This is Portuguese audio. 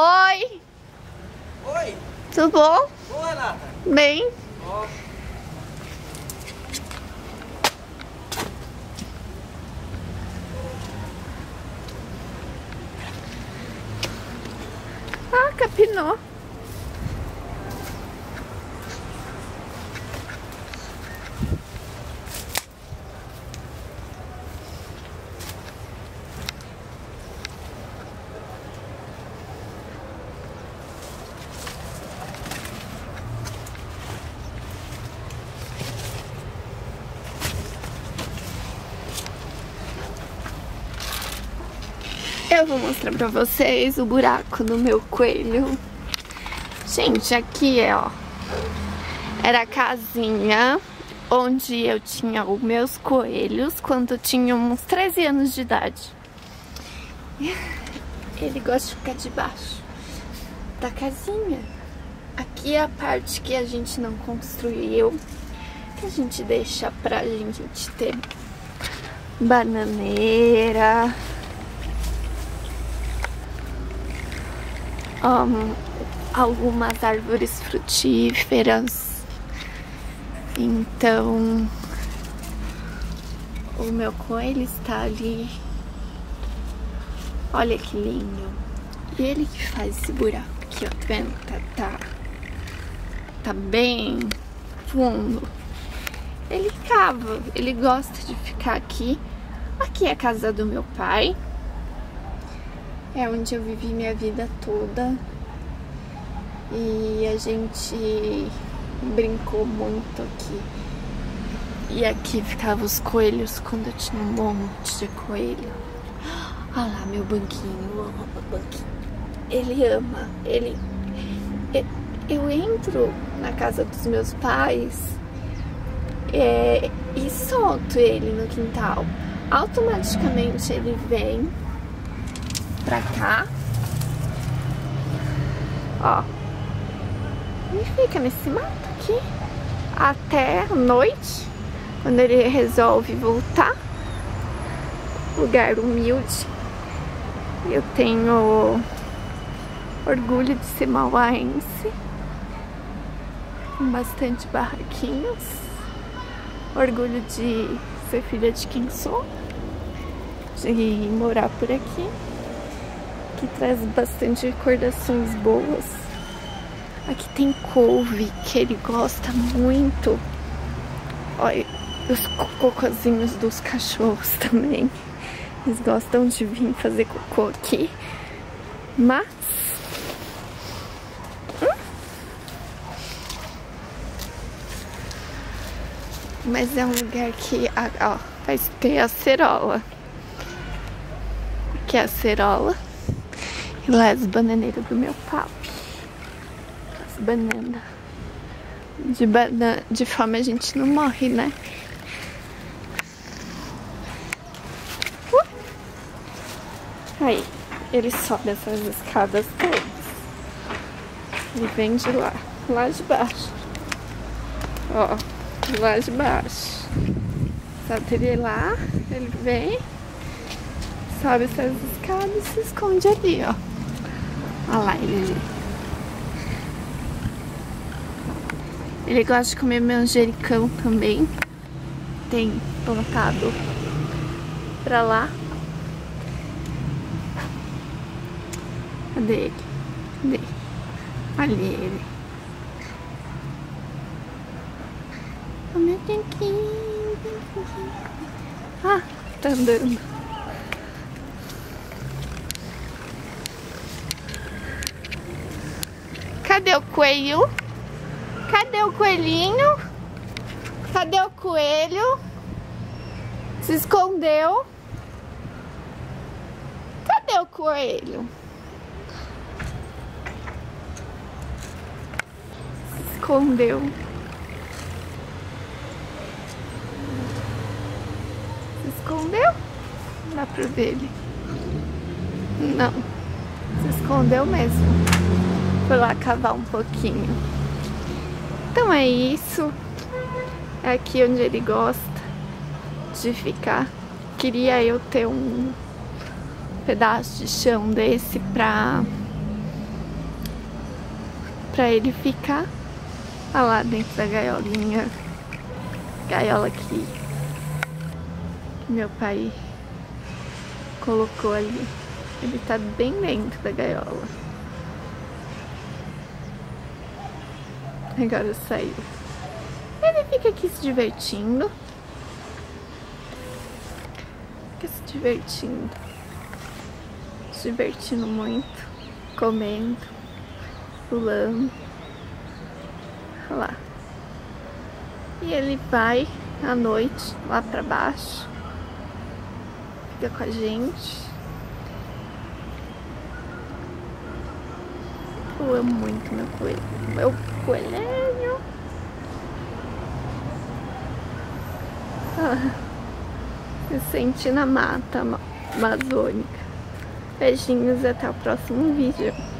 Oi! Oi! Tudo bom? Boa, Renata! Bem? Ó. Ah, capinou! Eu vou mostrar pra vocês o buraco do meu coelho. Gente, aqui é, ó, era a casinha onde eu tinha os meus coelhos quando eu tinha uns 13 anos de idade. Ele gosta de ficar debaixo da casinha. Aqui é a parte que a gente não construiu, que a gente deixa pra gente ter bananeira. Algumas árvores frutíferas. Então o meu coelho está ali. Olha que lindo. E ele que faz esse buraco aqui, ó, tá vendo? Tá bem fundo. Ele cava, ele gosta de ficar aqui. Aqui é a casa do meu pai. É onde eu vivi minha vida toda e a gente brincou muito aqui. E aqui ficavam os coelhos quando eu tinha um monte de coelho. Olha lá meu banquinho, eu amo meu banquinho. Ele ama, ele... Eu entro na casa dos meus pais e solto ele no quintal. Automaticamente ele vem pra cá, ó, e fica nesse mato aqui até a noite, quando ele resolve voltar. Lugar humilde. Eu tenho orgulho de ser mauaense, com bastante barraquinhos, orgulho de ser filha de quem sou, de morar por aqui, que traz bastante recordações boas. Aqui tem couve, que ele gosta muito. Olha, os cocôzinhos dos cachorros também. Eles gostam de vir fazer cocô aqui. Mas... Mas é um lugar que... Ó, faz ter acerola. Aqui é a acerola. E lá as bananeiras do meu papi. As bananas. De fome a gente não morre, né? Aí, ele sobe essas escadas todas. Ele vem de lá. Lá de baixo. Ó, lá de baixo. Sabe ele lá, ele vem, sobe essas escadas e se esconde ali, ó. Olha lá, ele gosta de comer meu manjericão também. Tem plantado pra lá. Cadê ele? Cadê? Ali ele. O meu tanquinho. Ah, tá andando. Cadê o coelho? Cadê o coelhinho? Cadê o coelho? Se escondeu? Cadê o coelho? Se escondeu. Se escondeu? Não dá pra ver ele. Não. Se escondeu mesmo. Vou lá cavar um pouquinho. Então é isso. É aqui onde ele gosta de ficar. Queria eu ter um pedaço de chão desse pra pra ele ficar. Olha lá dentro da gaiolinha. Gaiola aqui. Que meu pai colocou ali. Ele tá bem dentro da gaiola. Agora saiu. Ele fica aqui se divertindo. Fica se divertindo. Se divertindo muito. Comendo. Pulando. Olha lá. E ele vai à noite lá pra baixo. Fica com a gente. Eu amo muito meu coelho. Meu coelhinho. Ah, me senti na mata amazônica. Beijinhos e até o próximo vídeo.